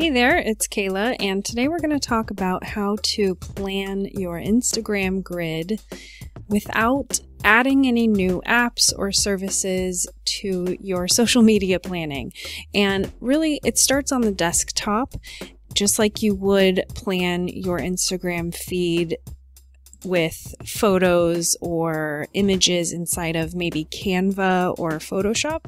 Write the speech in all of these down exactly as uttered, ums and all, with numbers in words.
Hey there, it's Kayla, and today we're going to talk about how to plan your Instagram grid without adding any new apps or services to your social media planning. And really, it starts on the desktop, just like you would plan your Instagram feed with photos or images inside of maybe Canva or Photoshop.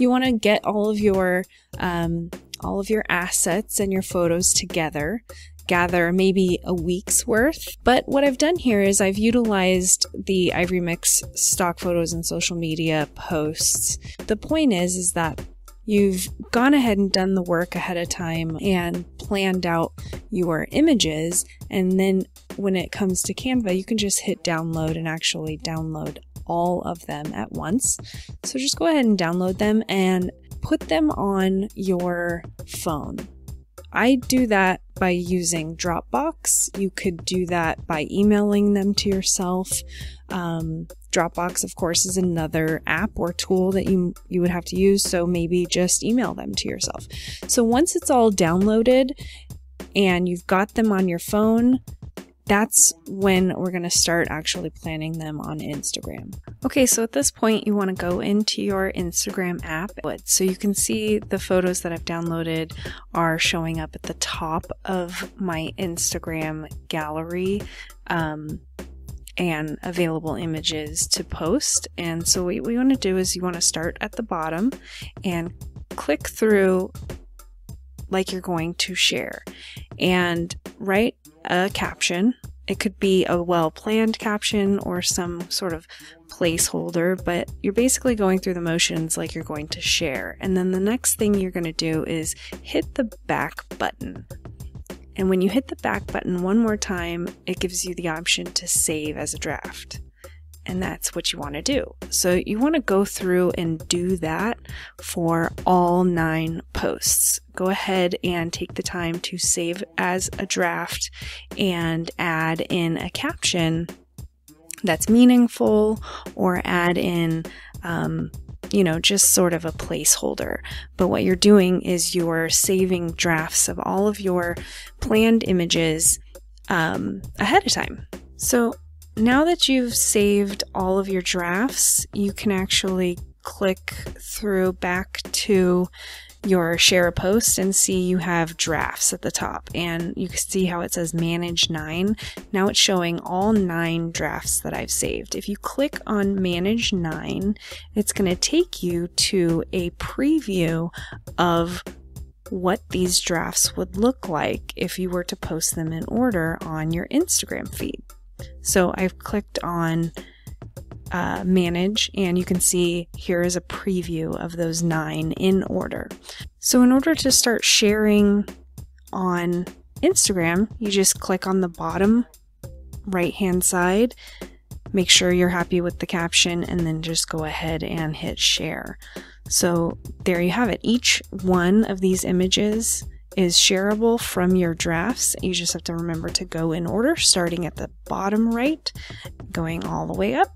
You want to get all of your um, all of your assets and your photos together, gather maybe a week's worth. But what I've done here is I've utilized the Ivory Mix stock photos and social media posts. The point is, is that you've gone ahead and done the work ahead of time and planned out your images. And then when it comes to Canva, you can just hit download and actually download all of them at once. So just go ahead and download them and put them on your phone. I do that by using Dropbox. You could do that by emailing them to yourself. Um, Dropbox, of course, is another app or tool that you, you would have to use, so maybe just email them to yourself. So once it's all downloaded and you've got them on your phone, that's when we're going to start actually planning them on Instagram. Okay, so at this point you want to go into your Instagram app. So you can see the photos that I've downloaded are showing up at the top of my Instagram gallery um, and available images to post. And so what we want to do is you want to start at the bottom and click through like you're going to share and write a caption. It could be a well-planned caption or some sort of placeholder, but you're basically going through the motions like you're going to share. And then the next thing you're going to do is hit the back button. And when you hit the back button one more time, it gives you the option to save as a draft. And that's what you want to do. So you want to go through and do that for all nine posts. Go ahead and take the time to save as a draft and add in a caption that's meaningful, or add in, um, you know, just sort of a placeholder. But what you're doing is you're saving drafts of all of your planned images um, ahead of time. So now that you've saved all of your drafts, you can actually click through back to your share a post and see you have drafts at the top, and you can see how it says manage nine. Now it's showing all nine drafts that I've saved. If you click on manage nine, it's going to take you to a preview of what these drafts would look like if you were to post them in order on your Instagram feed. So I've clicked on uh, manage, and you can see here is a preview of those nine in order. So in order to start sharing on Instagram, you just click on the bottom right hand side, make sure you're happy with the caption, and then just go ahead and hit share. So there you have it. Each one of these images is shareable from your drafts. You just have to remember to go in order, starting at the bottom right, going all the way up.